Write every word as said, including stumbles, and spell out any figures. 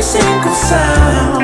every single sound.